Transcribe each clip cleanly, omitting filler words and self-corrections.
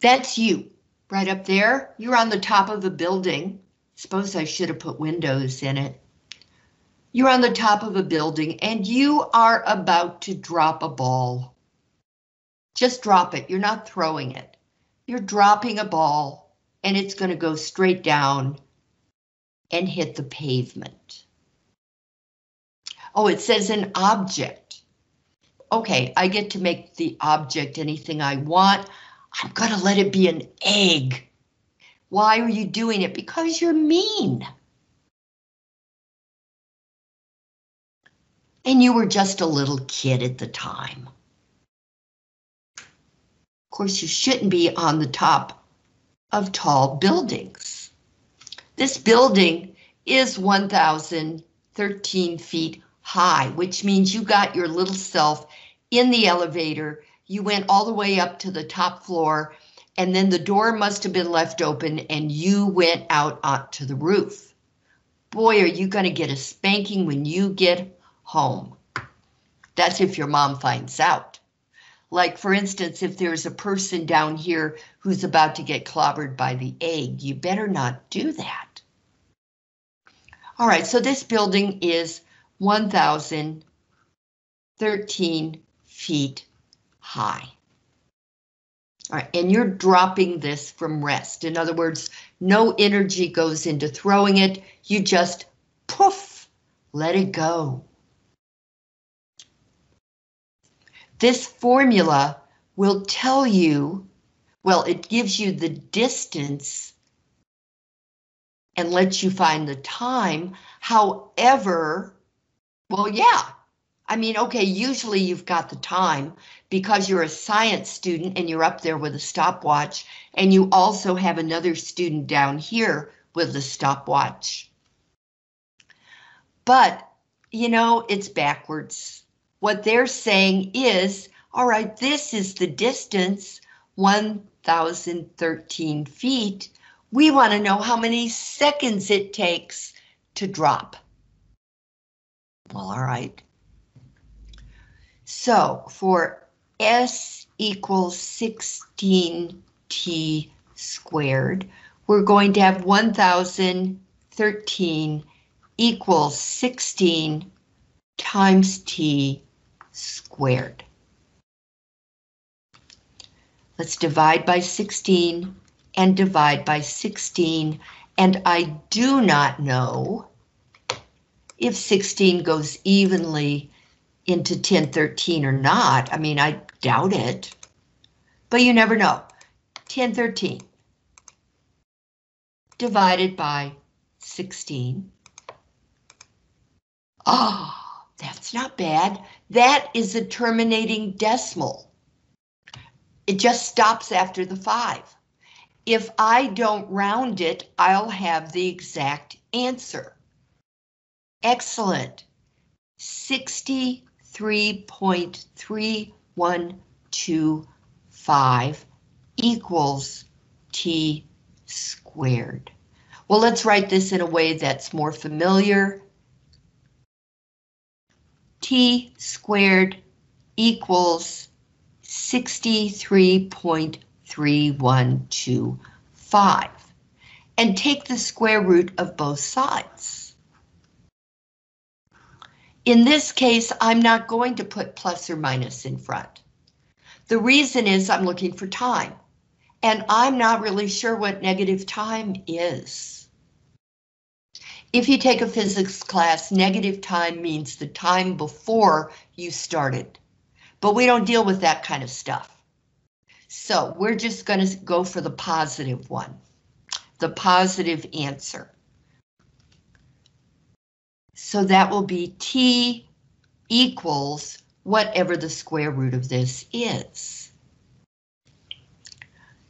That's you right up there. You're on the top of a building. Suppose I should have put windows in it. You're on the top of a building and you are about to drop a ball. Just drop it. You're not throwing it. You're dropping a ball and it's going to go straight down and hit the pavement. Oh, it says an object. Okay, I get to make the object anything I want. I'm going to let it be an egg. Why are you doing it? Because you're mean. And you were just a little kid at the time. Of course, you shouldn't be on the top of tall buildings. This building is 1,013 feet high, which means you got your little self in the elevator. You went all the way up to the top floor, and then the door must have been left open and you went out onto the roof. Boy, are you going to get a spanking when you get home. That's if your mom finds out. Like, for instance, if there's a person down here who's about to get clobbered by the egg, you better not do that. All right, so this building is 1,013 feet high. All right, and you're dropping this from rest. In other words, no energy goes into throwing it. You just poof, let it go. This formula will tell you, well, it gives you the distance and lets you find the time. However, well, yeah, I mean, okay, usually you've got the time because you're a science student and you're up there with a stopwatch, and you also have another student down here with a stopwatch. But, you know, it's backwards. What they're saying is, all right, this is the distance, 1,013 feet. We want to know how many seconds it takes to drop. Well, all right. So for S equals 16t squared, we're going to have 1,013 equals 16 times t squared. Let's divide by 16 and divide by 16, and I do not know if 16 goes evenly into 1013 or not. I mean, I doubt it, but you never know. 1013 divided by 16. Oh, that's not bad. That is a terminating decimal. It just stops after the 5. If I don't round it, I'll have the exact answer. Excellent. 63.3125 equals t squared. Well, let's write this in a way that's more familiar. T squared equals 63.3125 and take the square root of both sides. In this case, I'm not going to put plus or minus in front. The reason is I'm looking for time, and I'm not really sure what negative time is. If you take a physics class, negative time means the time before you started, but we don't deal with that kind of stuff. So we're just going to go for the positive one, the positive answer. So that will be t equals whatever the square root of this is.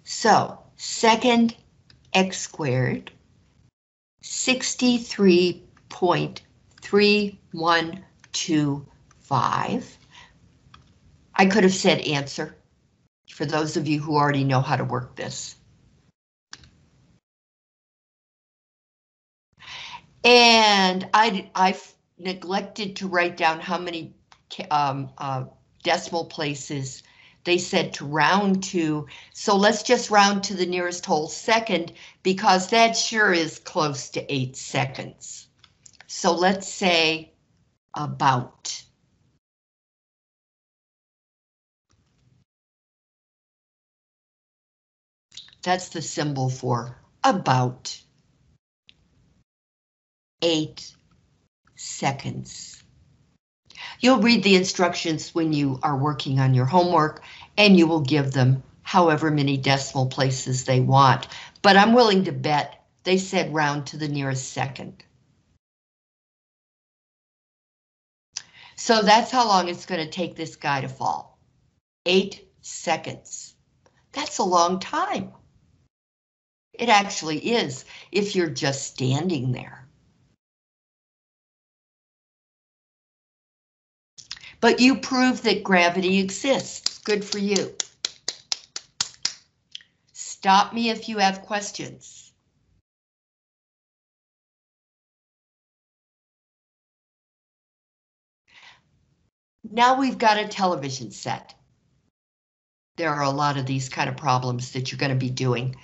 So second x squared. 63.3125. I could have said answer for those of you who already know how to work this. And I neglected to write down how many decimal places They said to round to, so let's just round to the nearest whole second because that sure is close to 8 seconds. So let's say about. That's the symbol for about 8 seconds. You'll read the instructions when you are working on your homework, and you will give them however many decimal places they want, but I'm willing to bet they said round to the nearest second. So that's how long it's going to take this guy to fall. 8 seconds. That's a long time. It actually is if you're just standing there. But you prove that gravity exists. Good for you. Stop me if you have questions. Now we've got a television set. There are a lot of these kind of problems that you're going to be doing.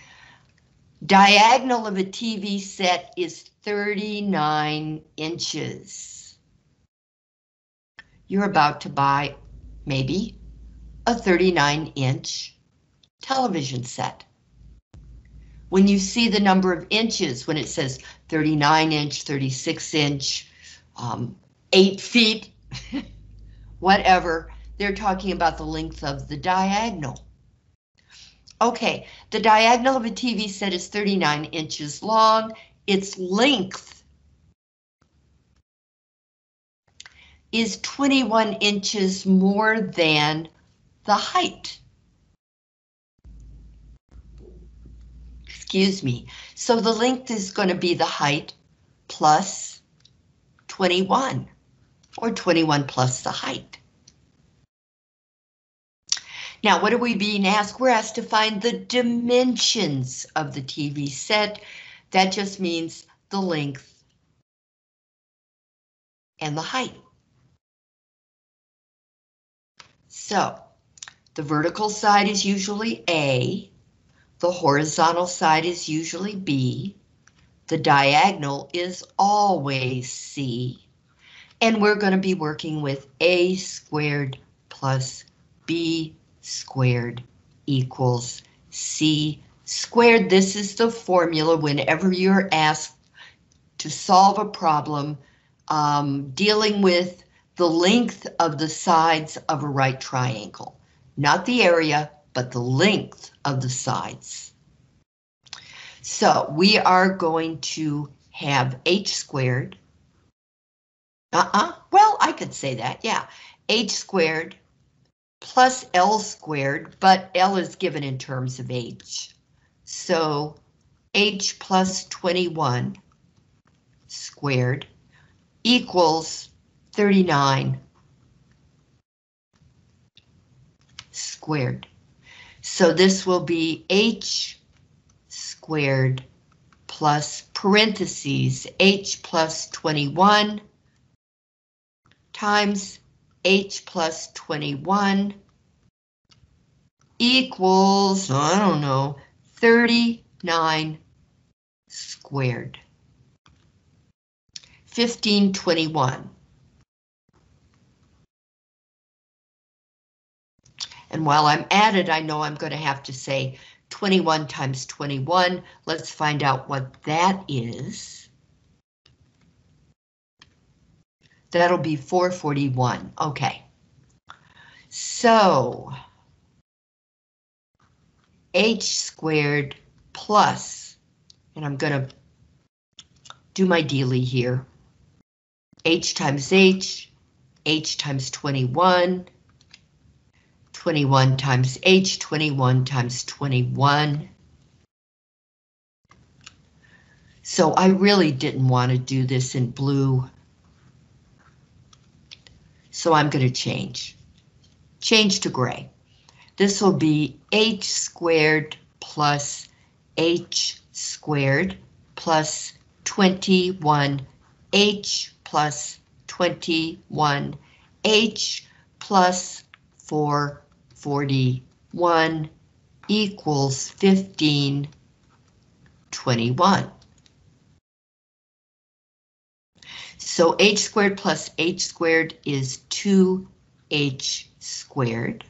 Diagonal of a TV set is 39 inches. You're about to buy maybe a 39-inch television set. When you see the number of inches, when it says 39 inch, 36 inch, 8 feet, whatever, they're talking about the length of the diagonal. Okay, the diagonal of a TV set is 39 inches long. Its length is 21 inches more than the height. Excuse me. So the length is going to be the height plus 21, or 21 plus the height. Now, what are we being asked? We're asked to find the dimensions of the TV set. That just means the length and the height. So, the vertical side is usually A, the horizontal side is usually B, the diagonal is always C, and we're going to be working with A squared plus B squared equals C squared. This is the formula whenever you're asked to solve a problem dealing with the length of the sides of a right triangle, not the area, but the length of the sides. So we are going to have h squared. Well, I could say that, yeah. h squared plus l squared, but l is given in terms of h. So h plus 21 squared equals 39 squared. So this will be h squared plus parentheses h plus 21 times h plus 21 equals, I don't know, 39 squared. 1521. And while I'm at it, I know I'm going to have to say 21 times 21. Let's find out what that is. That'll be 441. Okay. So, h squared plus, and I'm going to do my dealie here. H times 21. 21 times h, 21 times 21. So I really didn't want to do this in blue. So I'm going to change to gray. This will be h squared plus 21, h plus 21, h plus 4. 41 equals 1521. So h squared plus h squared is 2h squared.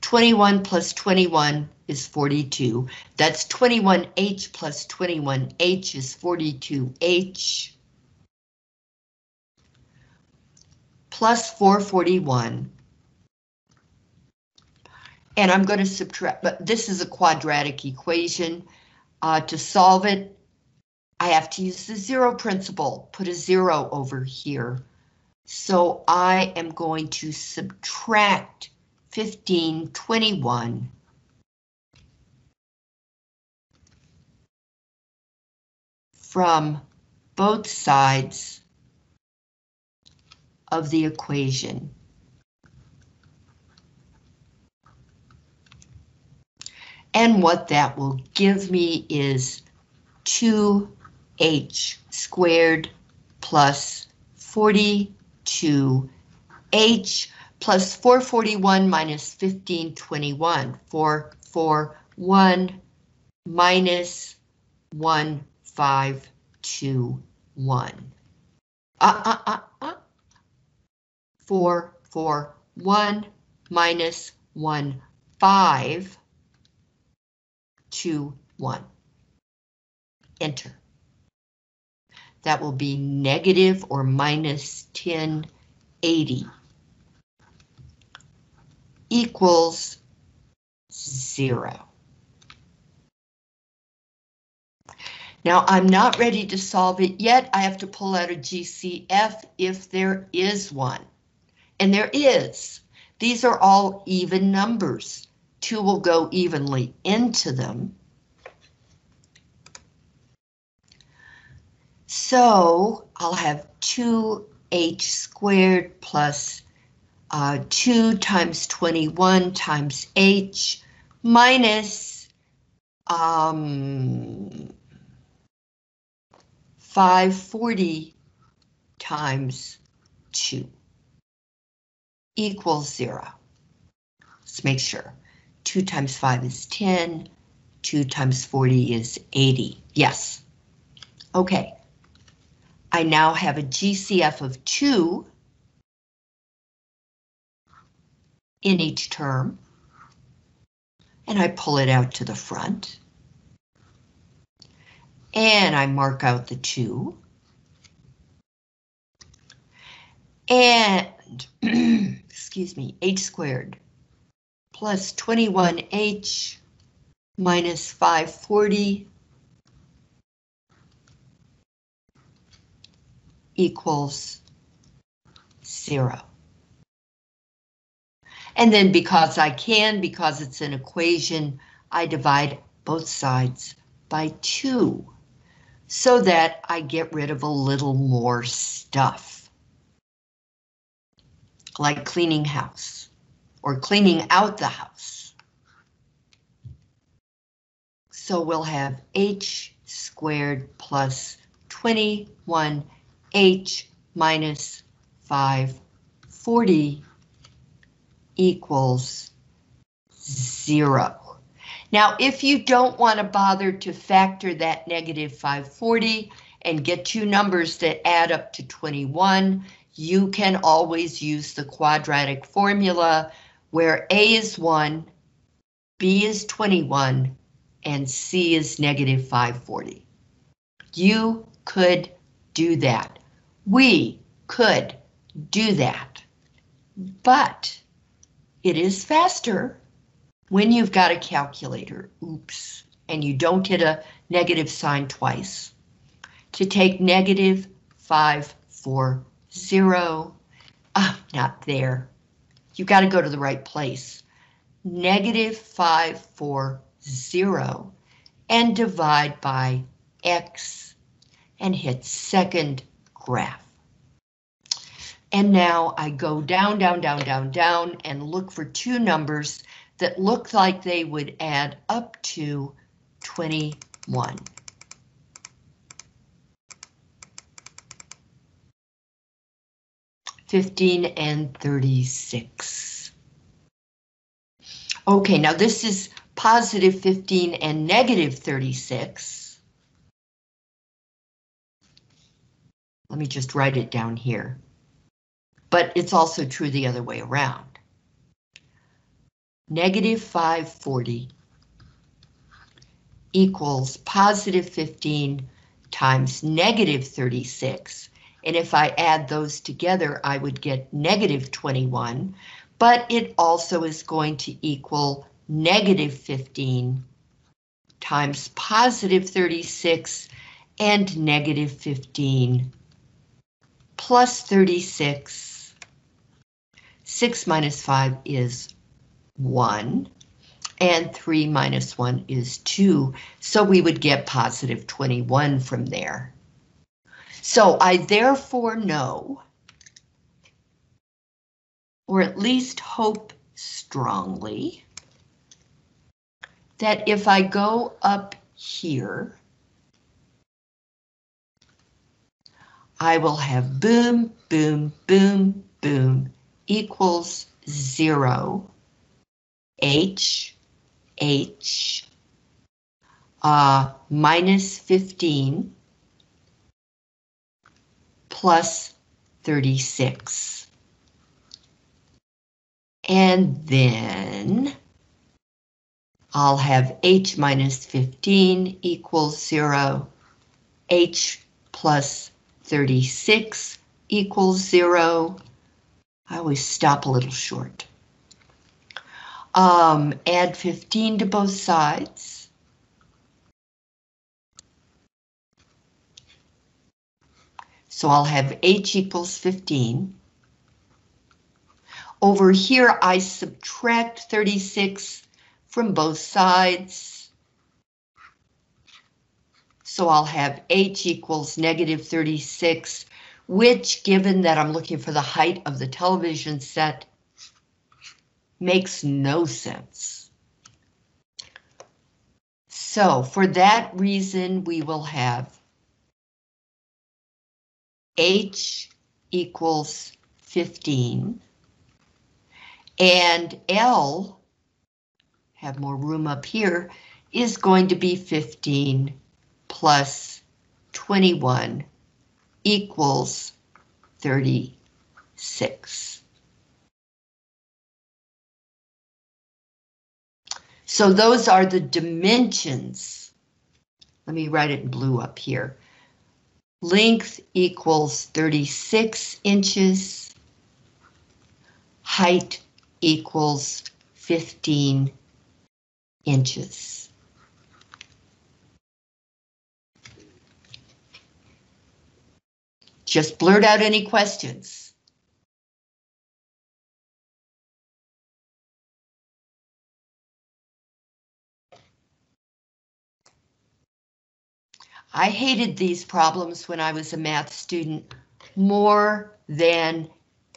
21 plus 21 is 42. That's 21h plus 21h is 42h. Plus 441. And I'm going to subtract, but this is a quadratic equation. To solve it, I have to use the zero principle, put a zero over here. So I am going to subtract 1521 from both sides of the equation. And what that will give me is 2h squared plus 42h plus 441 minus 1521. 441 minus 1521. 441 minus 1521. Enter. That will be negative or minus 1080 equals 0. Now I'm not ready to solve it yet. I have to pull out a GCF if there is one. And there is. These are all even numbers. 2 will go evenly into them. So I'll have 2h squared plus 2 times 21 times h minus 540 times 2 equals 0. Let's make sure. 2 times 5 is 10, 2 times 40 is 80. Yes. Okay. I now have a GCF of 2 in each term, and I pull it out to the front, and I mark out the 2, and excuse me, h squared plus 21h minus 540 equals 0. And then because I can, because it's an equation, I divide both sides by 2 so that I get rid of a little more stuff. Like cleaning house or cleaning out the house. So we'll have h squared plus 21h minus 540 equals 0. Now, if you don't want to bother to factor that negative 540 and get 2 numbers that add up to 21, you can always use the quadratic formula where a is 1, b is 21, and c is negative 540. You could do that. We could do that, but it is faster when you've got a calculator, oops, and you don't hit a negative sign twice, to take negative 540, not there. You've got to go to the right place. Negative 540 and divide by x and hit second graph. And now I go down, down, down, down, down, and look for 2 numbers that look like they would add up to 21. $15 and $36. Okay, now this is positive 15 and negative 36. Let me just write it down here. But it's also true the other way around. Negative 540 equals positive 15 times negative 36. And if I add those together, I would get negative 21, but it also is going to equal negative 15 times positive 36 and negative 15 plus 36. 6 minus 5 is 1, and 3 minus 1 is 2, so we would get positive 21 from there. So I therefore know, or at least hope strongly, that if I go up here, I will have boom, boom, boom, boom equals 0. Minus 15 plus 36. And then I'll have H minus 15 equals 0, H plus 36 equals 0. I always stop a little short. Add 15 to both sides. So I'll have H equals 15. Over here, I subtract 36 from both sides. So I'll have H equals negative 36, which, given that I'm looking for the height of the television set, makes no sense. So for that reason, we will have H equals 15 and L, have more room up here, is going to be 15 plus 21 equals 36. So those are the dimensions. Let me write it in blue up here. Length equals 36 inches. Height equals 15 inches. Just blurt out any questions. I hated these problems when I was a math student more than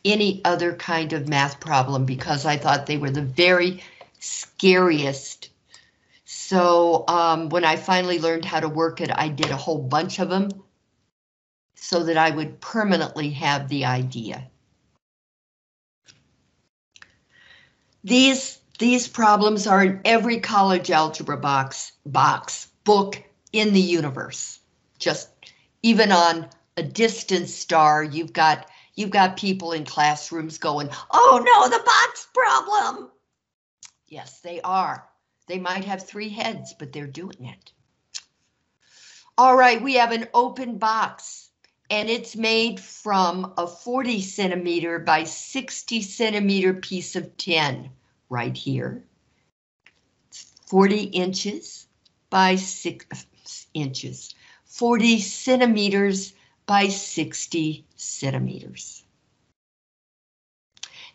any other kind of math problem because I thought they were the very scariest. So when I finally learned how to work it, I did a whole bunch of them so that I would permanently have the idea. These problems are in every college algebra book, in the universe. Just even on a distant star, you've got people in classrooms going, oh no, the box problem. Yes, they are. They might have three heads, but they're doing it. All right, we have an open box and it's made from a 40 centimeter by 60 centimeter piece of tin right here. It's 40 inches by 6 inches, 40 centimeters by 60 centimeters.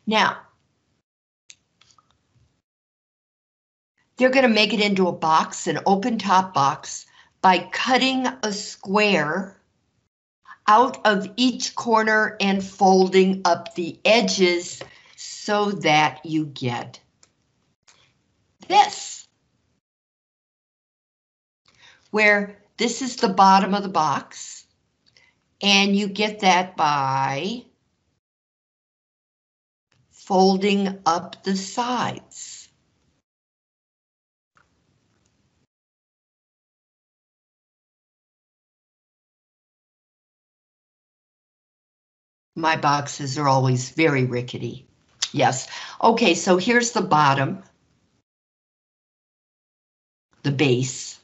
Now, they're going to make it into a box, an open top box, by cutting a square out of each corner and folding up the edges so that you get this, where this is the bottom of the box, and you get that by folding up the sides. My boxes are always very rickety. Yes. Okay, so here's the bottom. The base.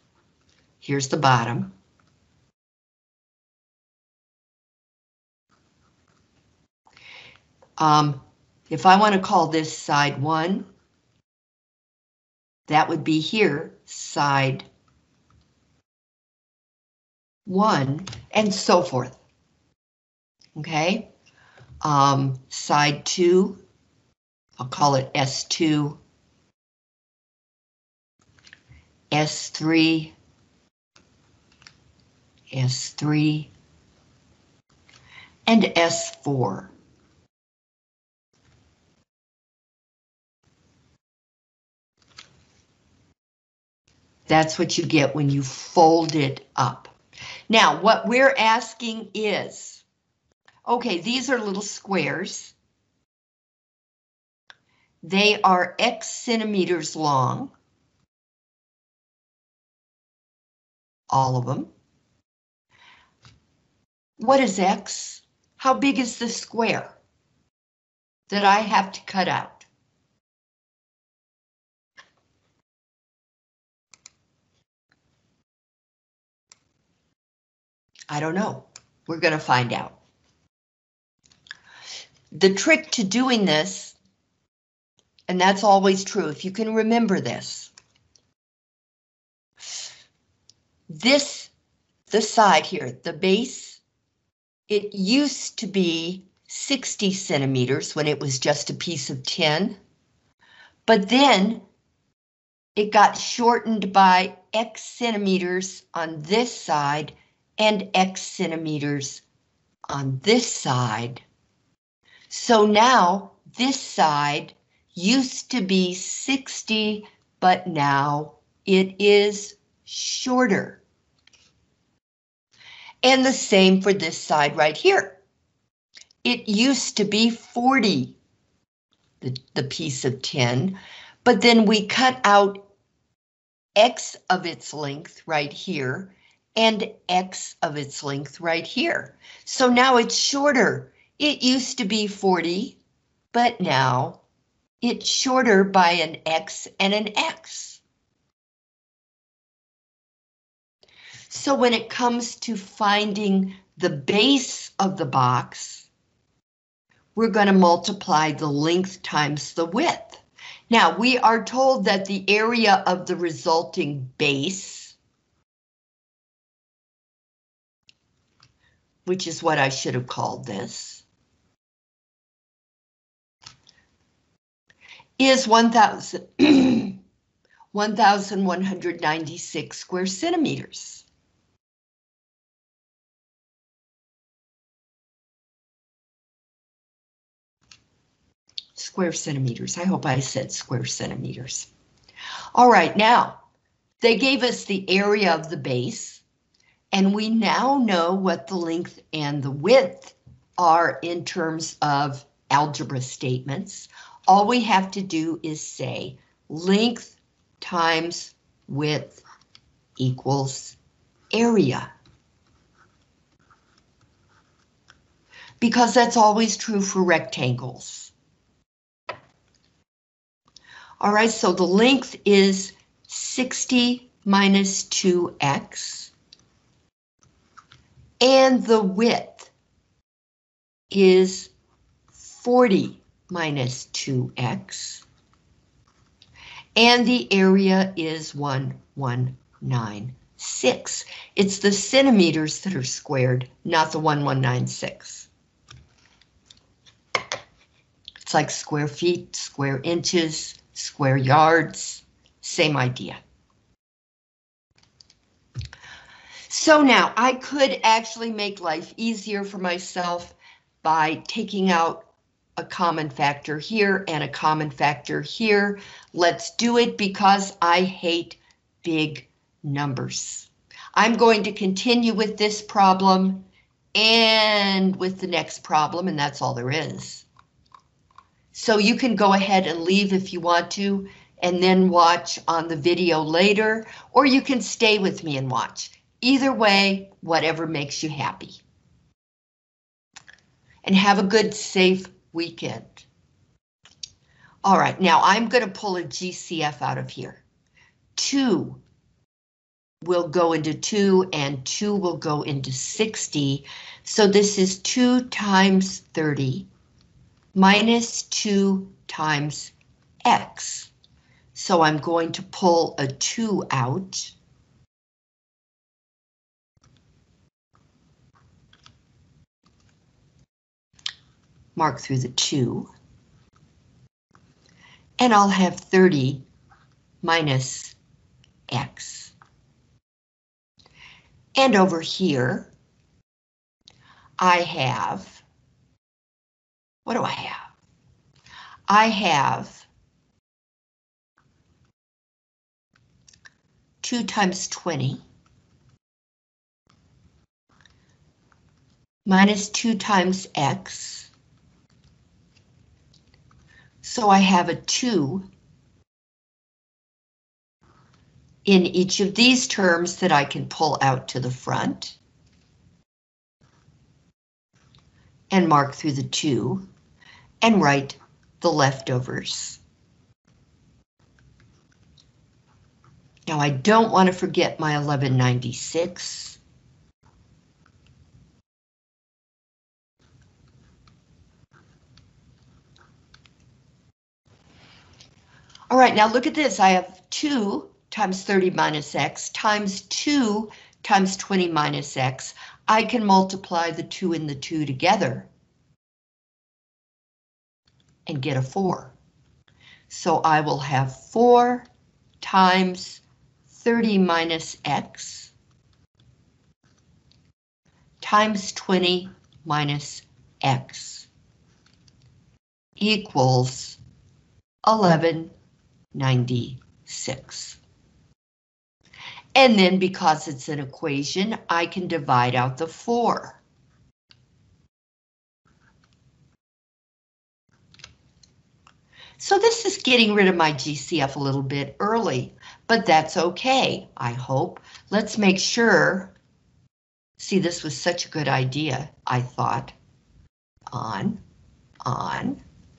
Here's the bottom. If I want to call this side one, that would be here, side one, and so forth. Okay, side two, I'll call it S2, S3, S3, and S4. That's what you get when you fold it up. Now, what we're asking is, okay, these are little squares. They are X centimeters long. All of them. What is X? How big is the square that I have to cut out? I don't know. We're going to find out. The trick to doing this, and that's always true, if you can remember this, the side here, the base, it used to be 60 centimeters when it was just a piece of tin, but then it got shortened by X centimeters on this side and X centimeters on this side. So now this side used to be 60, but now it is shorter. And the same for this side right here. It used to be 40, the piece of tin, but then we cut out X of its length right here, and X of its length right here. So now it's shorter. It used to be 40, but now it's shorter by an X and an X. So when it comes to finding the base of the box, we're going to multiply the length times the width. Now we are told that the area of the resulting base, which is what I should have called this, is 1,196 square centimeters. Square centimeters, I hope I said square centimeters. All right, now, they gave us the area of the base, and we now know what the length and the width are in terms of algebra statements. All we have to do is say length times width equals area, because that's always true for rectangles. All right, so the length is 60 minus 2x. And the width is 40 minus 2x. And the area is 1196. It's the centimeters that are squared, not the 1196. It's like square feet, square inches, square yards, same idea. So now I could actually make life easier for myself by taking out a common factor here and a common factor here. Let's do it because I hate big numbers. I'm going to continue with this problem and with the next problem, and that's all there is. So you can go ahead and leave if you want to, and then watch on the video later, or you can stay with me and watch. Either way, whatever makes you happy. and have a good, safe weekend. All right, now I'm going to pull a GCF out of here. 2 will go into 2 and 2 will go into 60. So this is 2 times 30 minus 2 times x. So I'm going to pull a 2 out. Mark through the 2. And I'll have 30 minus x. And over here, I have, what do I have? I have 2 times 20 minus 2 times x. So I have a 2 in each of these terms that I can pull out to the front and mark through the 2 and write the leftovers. Now I don't want to forget my 1196. All right, now look at this. I have 2 times 30 minus x times 2 times 20 minus x. I can multiply the 2 and the 2 together and get a 4. So I will have 4 times 30 minus x times 20 minus x equals 1196. And then because it's an equation, I can divide out the 4. So this is getting rid of my GCF a little bit early, but that's okay, I hope. Let's make sure. See, this was such a good idea, I thought. On,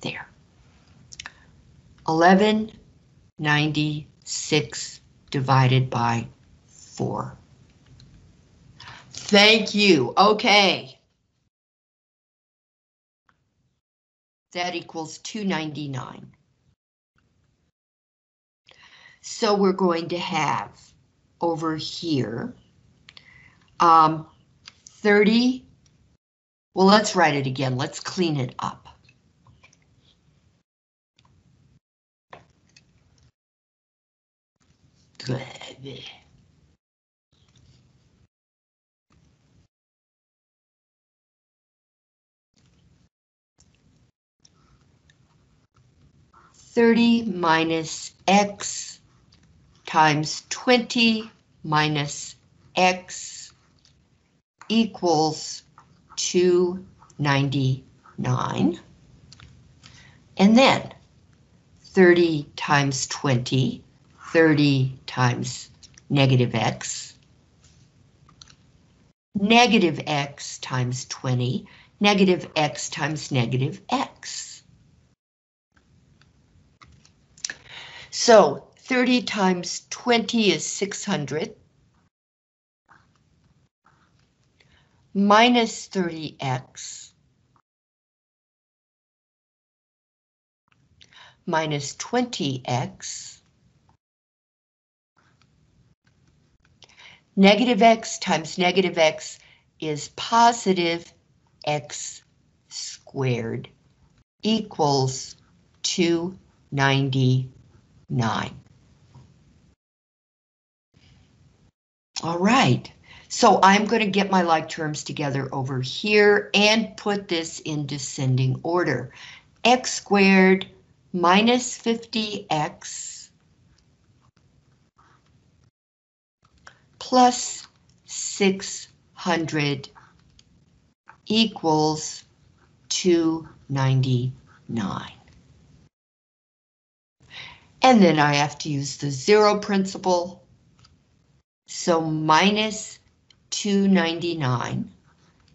there. 1196 divided by 4. Thank you. Okay. That equals 299. So we're going to have over here 30. Well, let's write it again. Let's clean it up. Good. $30 minus x times 20 minus x equals 299. And then 30 times 20, 30 times negative x. Negative x times 20, negative x times negative x. So 30 times 20 is 600. Minus 30x. Minus 20x. Negative x times negative x is positive x squared equals 299. All right, so I'm going to get my like terms together over here and put this in descending order. X squared minus 50x plus 600 equals 299. And then I have to use the zero principle. So minus 299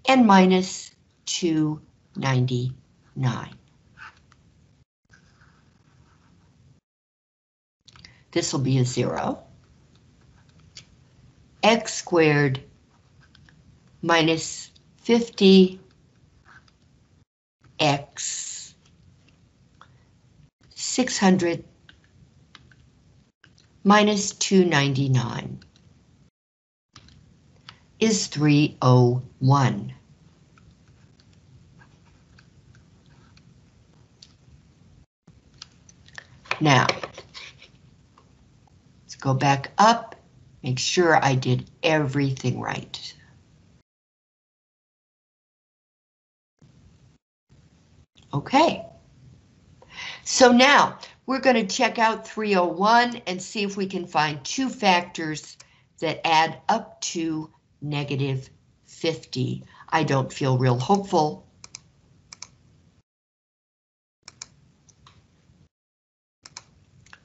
and minus 2 99. This will be a 0. X squared minus 50x 600 minus 299 is 301. Now, let's go back up, make sure I did everything right. Okay, so now we're going to check out 301 and see if we can find two factors that add up to negative 50. I don't feel real hopeful.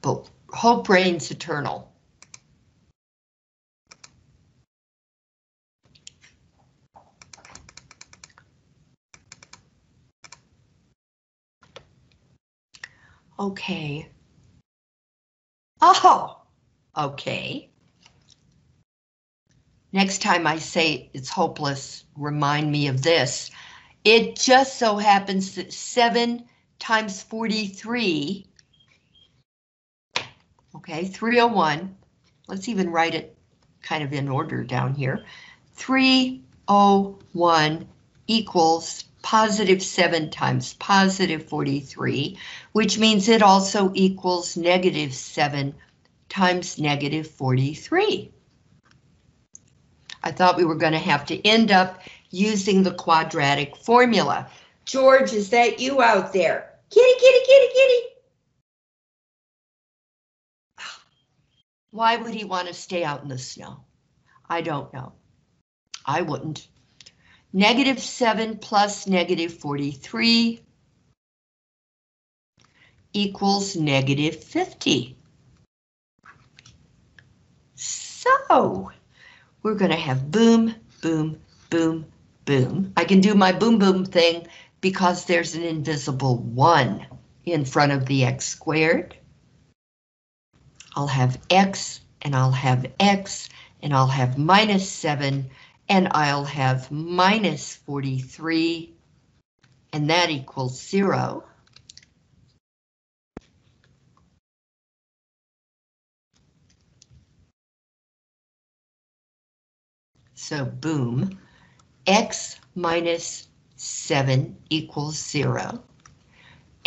But hope reigns eternal. Okay. Oh, okay. Next time I say it's hopeless, remind me of this. It just so happens that 7 times 43, okay, 301. Let's even write it kind of in order down here. 301 equals positive 7 times positive 43, which means it also equals negative 7 times negative 43. I thought we were going to have to end up using the quadratic formula. George, is that you out there? Kitty, kitty, kitty, kitty. Why would he want to stay out in the snow? I don't know. I wouldn't. Negative 7 plus negative 43 equals negative 50. So, we're going to have boom, boom, boom, boom. I can do my boom, boom thing because there's an invisible 1 in front of the x squared. I'll have x, and I'll have x, and I'll have minus 7, and I'll have minus 43, and that equals 0. So boom, x minus 7 equals 0,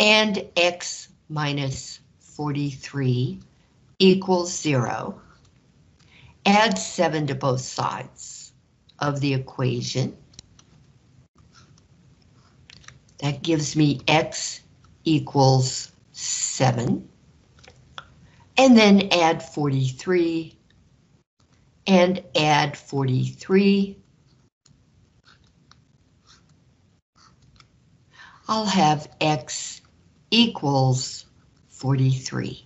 and x minus 43 equals 0. Add 7 to both sides of the equation. That gives me x equals 7. And then add 43 and add 43. I'll have x equals 43.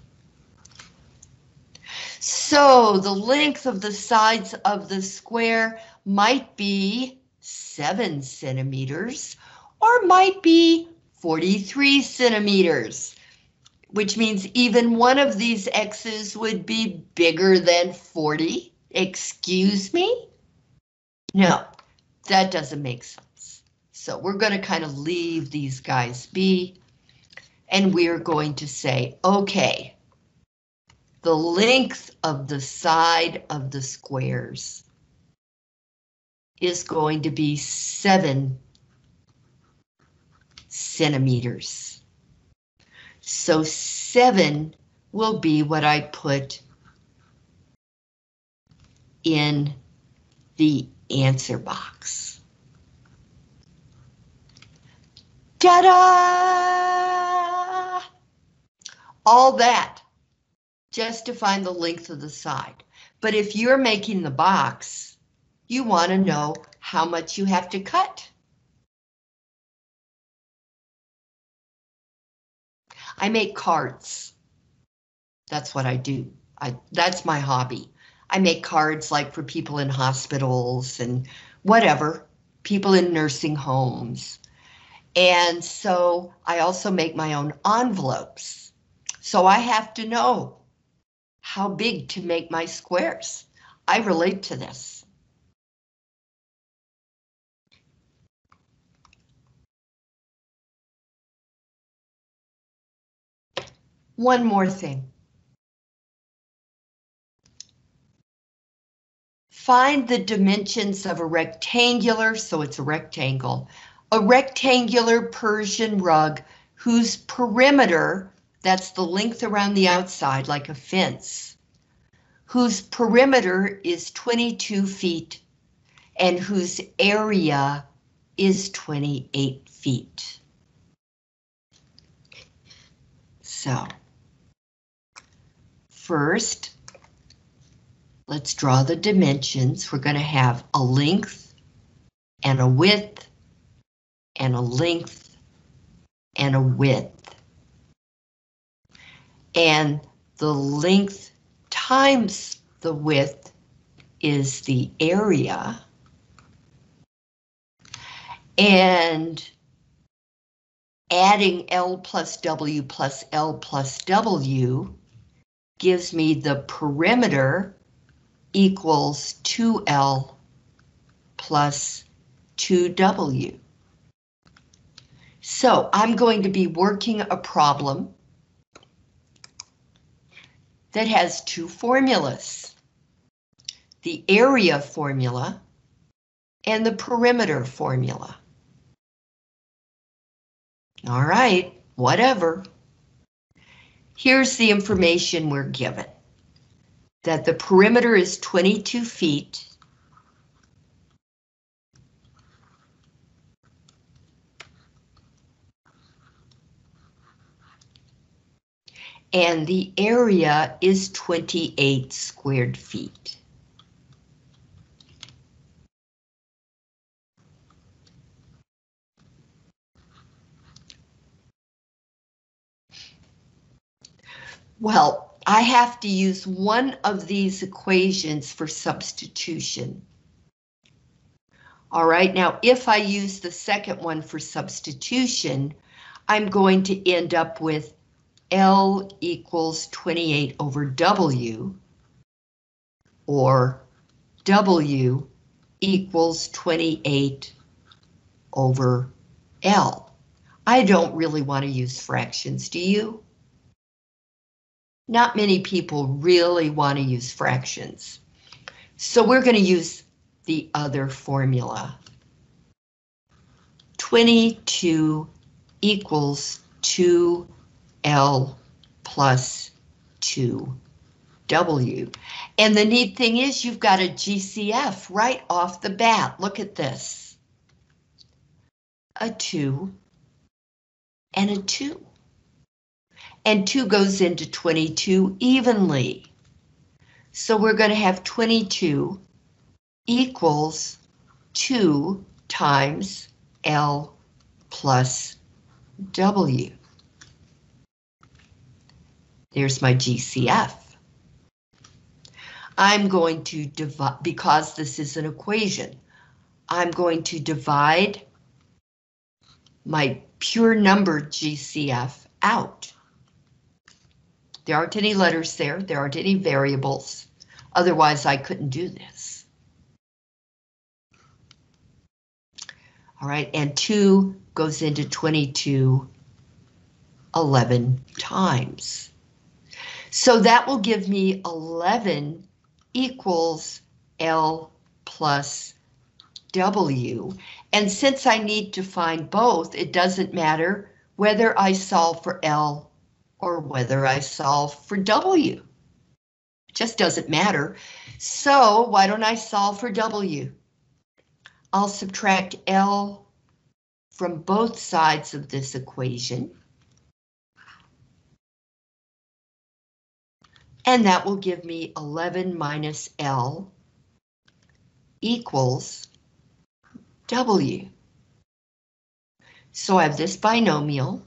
So the length of the sides of the square might be 7 centimeters or might be 43 centimeters, which means even one of these x's would be bigger than 40. Excuse me? No, that doesn't make sense. So we're going to kind of leave these guys be, and we're going to say, okay, the length of the side of the squares is going to be 7 centimeters. So 7 will be what I put in the answer box. Ta-da! All that just to find the length of the side. But if you're making the box, you want to know how much you have to cut. I make cards. That's what I do. That's my hobby. I make cards like for people in hospitals and whatever, people in nursing homes. And so I also make my own envelopes. So I have to know how big to make my squares. I relate to this. One more thing. Find the dimensions of a rectangular, so it's a rectangular Persian rug whose perimeter, that's the length around the outside like a fence, whose perimeter is 22 feet and whose area is 28 feet. So, first, let's draw the dimensions. We're going to have a length and a width and a length and a width. And the length times the width is the area. And adding L plus W plus L plus W gives me the perimeter equals 2L plus 2W. So I'm going to be working a problem that has two formulas, the area formula and the perimeter formula. All right, whatever. Here's the information we're given. That the perimeter is 22 feet. And the area is 28 squared feet. Well, I have to use one of these equations for substitution. All right, now if I use the second one for substitution, I'm going to end up with L equals 28 over W, or W equals 28 over L. I don't really want to use fractions, do you? Not many people really want to use fractions. So we're going to use the other formula. 22 equals 2L plus 2W. And the neat thing is you've got a GCF right off the bat. Look at this. A 2 and a 2. And 2 goes into 22 evenly. So we're going to have 22 equals 2 times L plus W. There's my GCF. I'm going to divide, because this is an equation, I'm going to divide my pure number GCF out. There aren't any letters there, there aren't any variables. Otherwise, I couldn't do this. All right, and 2 goes into 22 11 times. So that will give me 11 equals L plus W. And since I need to find both, it doesn't matter whether I solve for L or whether I solve for W. It just doesn't matter. So why don't I solve for W? I'll subtract L from both sides of this equation. And that will give me 11 minus L equals W. So I have this binomial,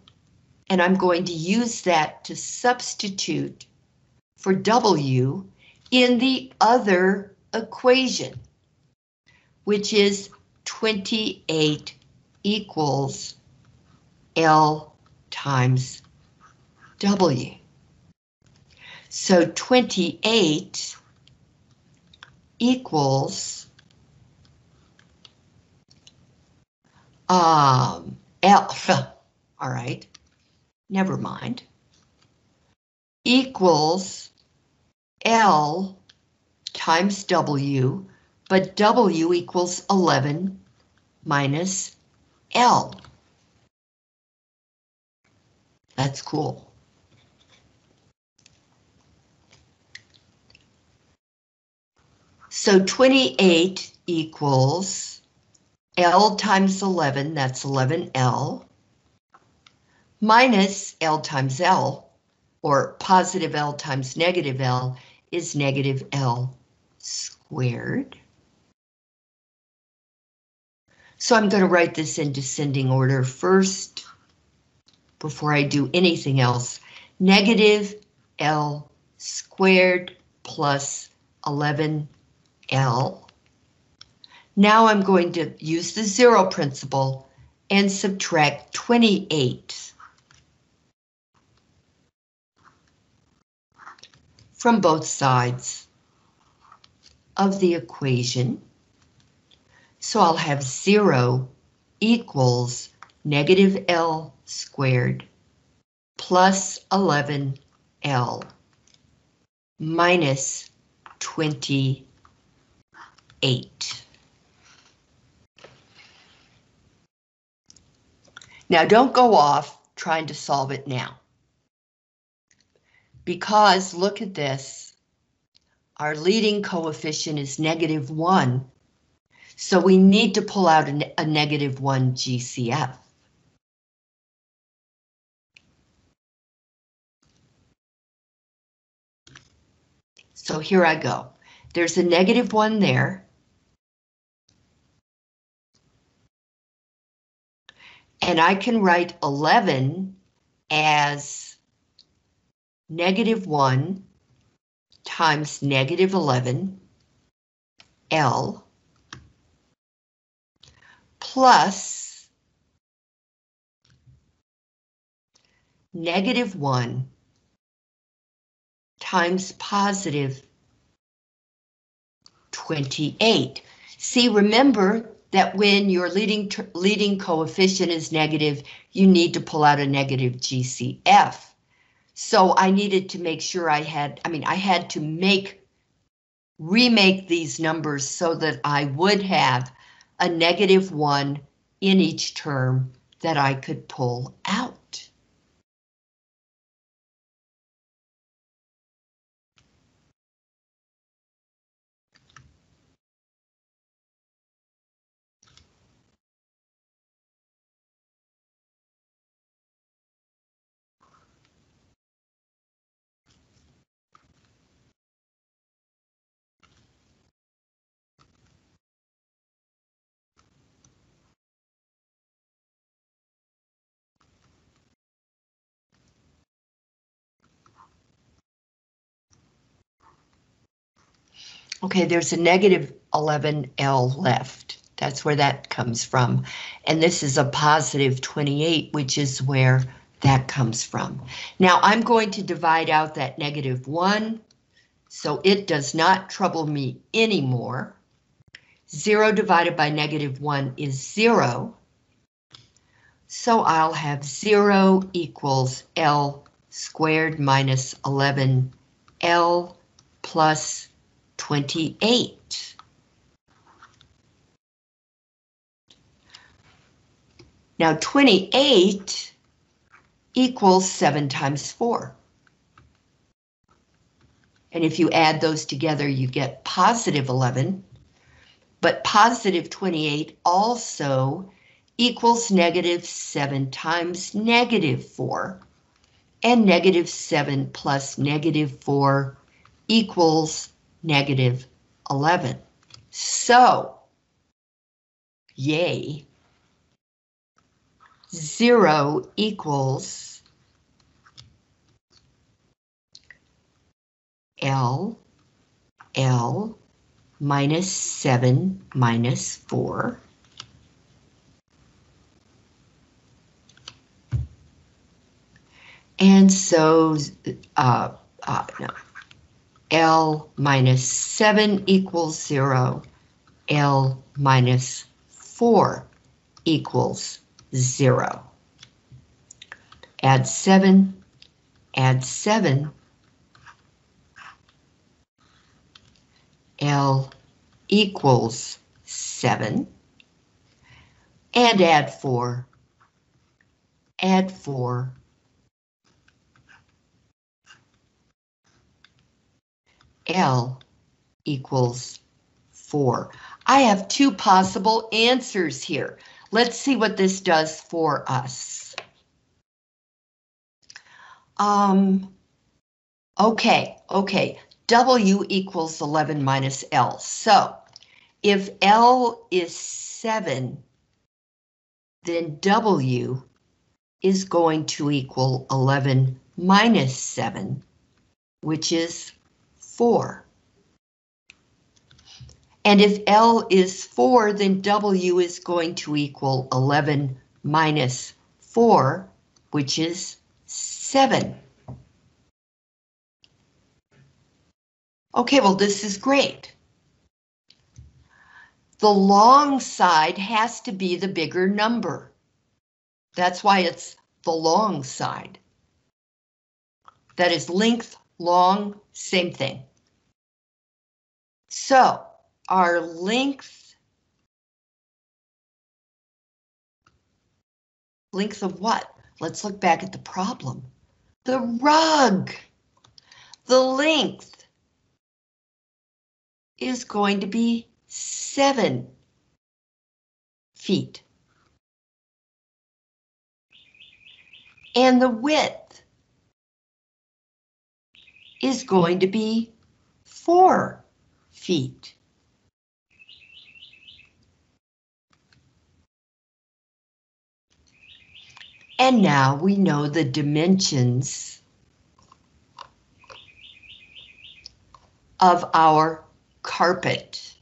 and I'm going to use that to substitute for W in the other equation, which is 28 equals L times W. So 28 equals L, all right, never mind, equals L times W, but W equals 11 minus L. That's cool. So 28 equals L times 11, that's 11L, minus L times L, or positive L times negative L, is negative L squared. So I'm going to write this in descending order first, before I do anything else. Negative L squared plus 11L. Now I'm going to use the zero principle and subtract 28 from both sides of the equation. So I'll have 0 equals negative L squared plus 11L minus 28. Now don't go off trying to solve it now, because look at this. Our leading coefficient is negative 1, so we need to pull out a negative 1 GCF. So here I go. There's a negative 1 there. And I can write 11 as negative 1 times negative 11L plus negative 1 times positive 28. See, remember, that when your leading coefficient is negative, you need to pull out a negative GCF. So I needed to make sure I had to remake these numbers so that I would have a negative 1 in each term that I could pull out. Okay, there's a negative 11L left. That's where that comes from. And this is a positive 28, which is where that comes from. Now I'm going to divide out that negative 1, so it does not trouble me anymore. 0 divided by negative 1 is 0. So I'll have 0 equals L squared minus 11L plus 28. Now 28 equals 7 times 4. And if you add those together, you get positive 11, but positive 28 also equals negative 7 times negative 4, and negative 7 plus negative 4 equals negative 11. So, yay, 0 equals L minus 7 minus 4 And so L minus 7 equals 0, L minus 4 equals 0. Add 7, add 7, L equals 7, and add 4, add 4, L equals 4. I have two possible answers here. Let's see what this does for us. Okay, W equals 11 minus L. So if L is 7, then W is going to equal 11 minus 7, which is 4. And if L is 4, then W is going to equal 11 minus 4, which is 7. Okay, well, this is great. The long side has to be the bigger number. That's why it's the long side. That is length, long, same thing. So our length of what? Let's look back at the problem. The rug, the length is going to be 7 feet. And the width is going to be 4 feet. And now we know the dimensions of our carpet.